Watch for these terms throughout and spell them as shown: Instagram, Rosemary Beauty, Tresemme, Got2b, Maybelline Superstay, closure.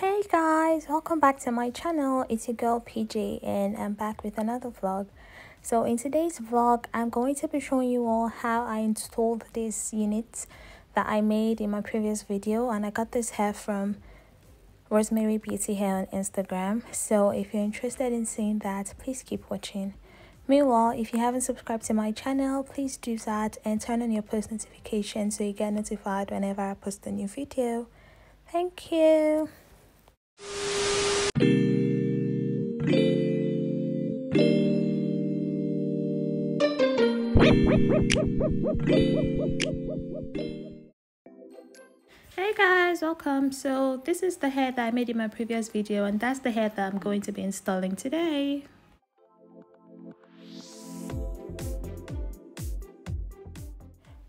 Hey guys, welcome back to my channel. It's your girl PJ and I'm back with another vlog. So in today's vlog I'm going to be showing you all how I installed this unit that I made in my previous video, and I got this hair from Rosemary Beauty hair on Instagram. So if you're interested in seeing that, please keep watching. Meanwhile, if you haven't subscribed to my channel, please do that and turn on your post notifications so you get notified whenever I post a new video. Thank you. Hey guys, welcome. So this is the hair that I made in my previous video, and that's the hair that I'm going to be installing today.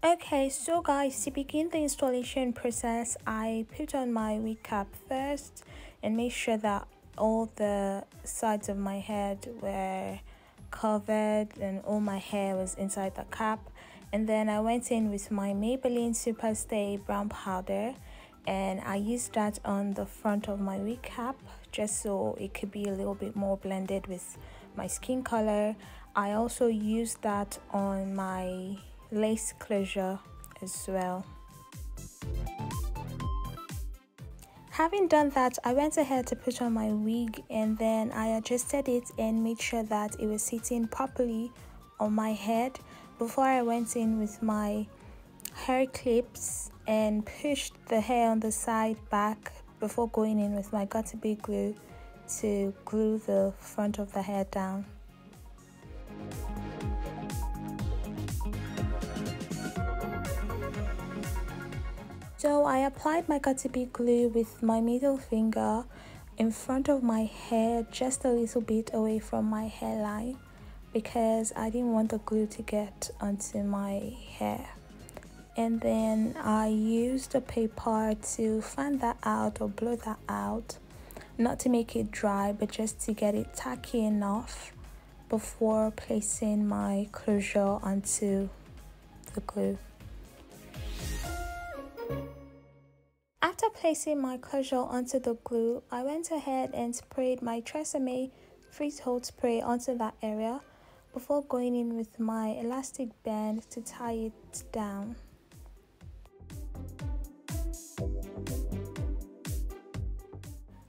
Okay, so guys, to begin the installation process, I put on my wig cap first and made sure that all the sides of my head were covered and all my hair was inside the cap. And then I went in with my Maybelline Superstay brown powder and I used that on the front of my wig cap just so it could be a little bit more blended with my skin color. I also used that on my lace closure as well. Having done that, I went ahead to put on my wig and then I adjusted it and made sure that it was sitting properly on my head before I went in with my hair clips and pushed the hair on the side back before going in with my Got2b glue to glue the front of the hair down. So I applied my Got2b glue with my middle finger in front of my hair, just a little bit away from my hairline, because I didn't want the glue to get onto my hair. And then I used a paper to fan that out or blow that out, not to make it dry but just to get it tacky enough before placing my closure onto the glue. After placing my closure onto the glue, I went ahead and sprayed my Tresemme freeze-hold spray onto that area before going in with my elastic band to tie it down.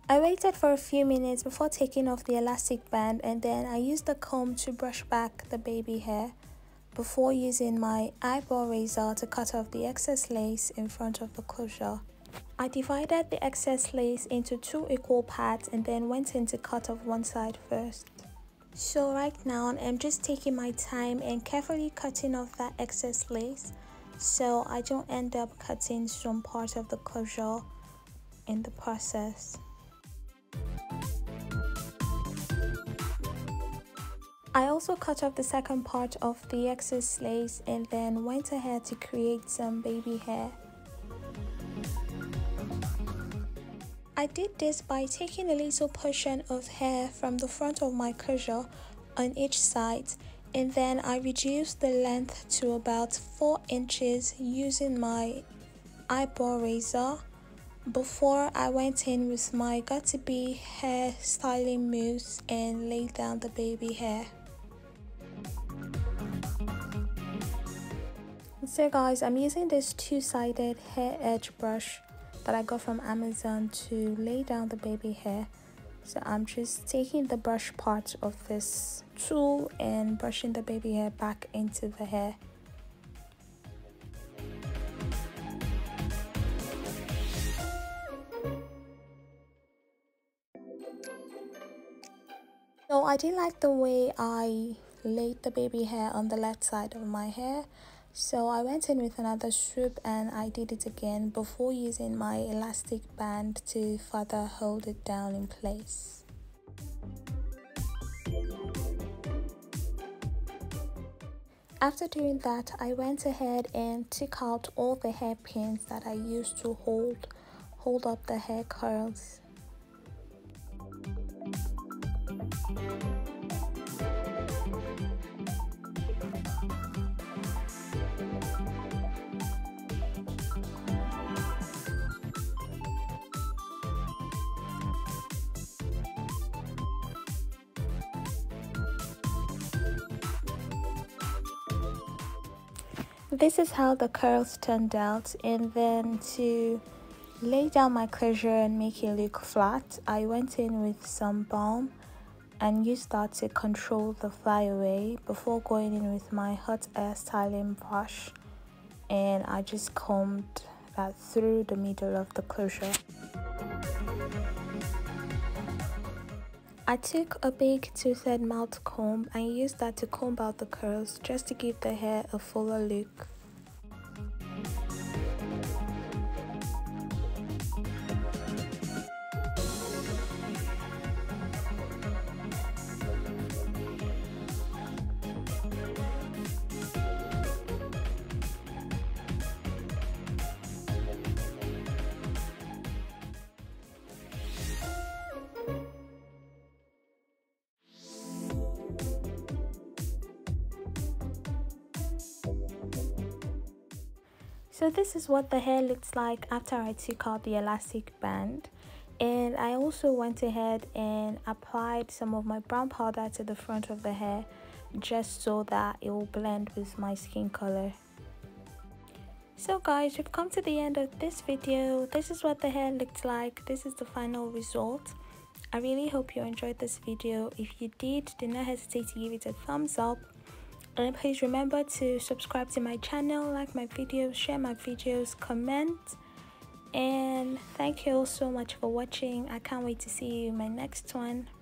I waited for a few minutes before taking off the elastic band, and then I used the comb to brush back the baby hair before using my eyebrow razor to cut off the excess lace in front of the closure. I divided the excess lace into two equal parts and then went in to cut off one side first. So right now I'm just taking my time and carefully cutting off that excess lace so I don't end up cutting some part of the closure in the process. I also cut off the second part of the excess lace and then went ahead to create some baby hair. I did this by taking a little portion of hair from the front of my closure on each side, and then I reduced the length to about 4 inches using my eyebrow razor before I went in with my Got2b hair styling mousse and laid down the baby hair. So guys, I'm using this two-sided hair edge brush that I got from Amazon to lay down the baby hair. So I'm just taking the brush part of this tool and brushing the baby hair back into the hair. So I didn't like the way I laid the baby hair on the left side of my hair, so I went in with another swoop and I did it again before using my elastic band to further hold it down in place. After doing that, I went ahead and took out all the hairpins that I used to hold up the hair curls. This is how the curls turned out. And then to lay down my closure and make it look flat, I went in with some balm and used that to control the flyaway before going in with my hot air styling brush, and I just combed that through the middle of the closure. I took a big toothed mouth comb and used that to comb out the curls just to give the hair a fuller look. So this is what the hair looks like after I took out the elastic band, and I also went ahead and applied some of my brown powder to the front of the hair just so that it will blend with my skin color. So guys, we've come to the end of this video. This is what the hair looked like. This is the final result. I really hope you enjoyed this video. If you did, do not hesitate to give it a thumbs up. And please remember to subscribe to my channel, like my videos, share my videos, comment. And thank you all so much for watching. I can't wait to see you in my next one.